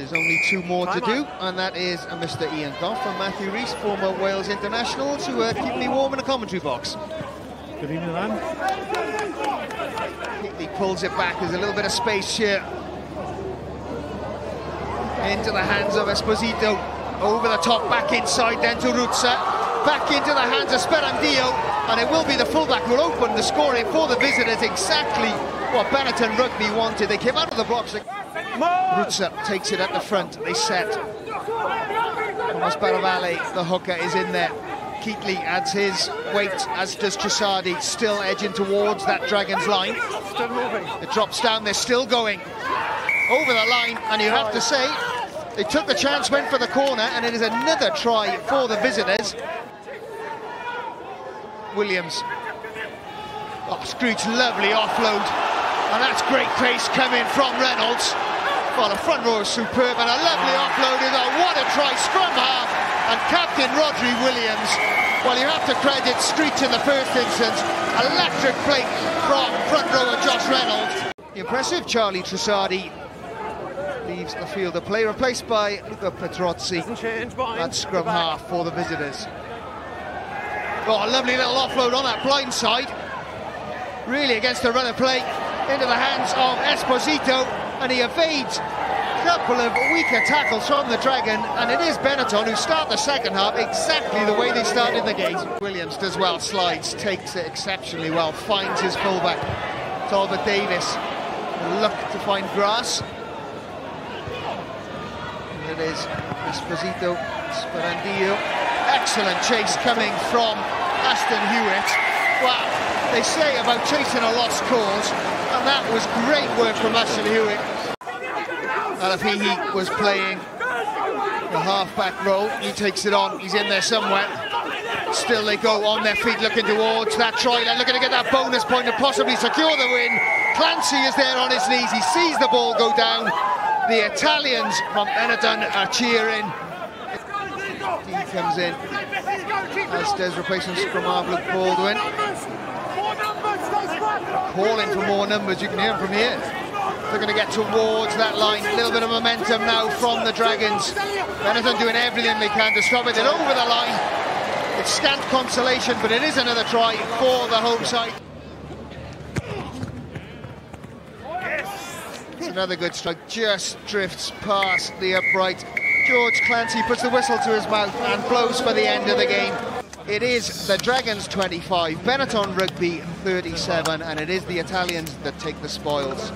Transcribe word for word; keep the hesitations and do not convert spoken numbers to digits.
There's only two more Time to on. do, and that is uh, Mister Ian Goff and Matthew Reese, former Wales internationals, who are keeping me warm in the commentary box. Good evening, man. Keatley pulls it back. There's a little bit of space here. Into the hands of Esposito. Over the top, back inside, then to Ruzza. Back into the hands of Sperandio, and it will be the fullback who will open the scoring for the visitors. Exactly what Benetton Rugby wanted. They came out of the blocks. Ruzza takes it at the front. They set. Masivarale, the hooker, is in there. Keatley adds his weight, as does Chisardi, still edging towards that Dragons line. Still moving. It drops down, they're still going. Over the line, and you have to say, they took the chance, went for the corner, and it is another try for the visitors. Williams. Oh, Scrooge, lovely offload. And that's great pace coming from Reynolds. Well, the front row is superb, and a lovely offload is a what a try, scrum half. And captain Rodri Williams, well, you have to credit Streets in the first instance. Electric plate from front rower Josh Reynolds. The impressive Charlie Trussardi leaves the field of play, replaced by Luca Petrozzi. That scrum half for the visitors. Got a lovely little offload on that blind side. Really against the run of play, into the hands of Esposito, and he evades couple of weaker tackles from the Dragon, and it is Benetton who start the second half exactly the way they started the game. Williams does well, slides, takes it exceptionally well, finds his fullback. Talbot Davis, look to find grass. And it is Esposito, Sperandio. Excellent chase coming from Ashton Hewitt. Wow, they say about chasing a lost cause, and that was great work from Ashton Hewitt. Alafihi was playing the half-back role. He takes it on. He's in there somewhere. Still they go on their feet, looking towards that try. They're looking to get that bonus point and possibly secure the win. Clancy is there on his knees. He sees the ball go down. The Italians from Benetton are cheering. He comes in, as does replacement scrum half Luca Baldwin. Calling for more numbers. You can hear him from here. They're going to get towards that line. A little bit of momentum now from the Dragons. Benetton doing everything they can to stop it. They're over the line. It's scant consolation, but it is another try for the home side. Yes. It's another good strike. Just drifts past the upright. George Clancy puts the whistle to his mouth and blows for the end of the game. It is the Dragons twenty-five, Benetton Rugby thirty-seven, and it is the Italians that take the spoils.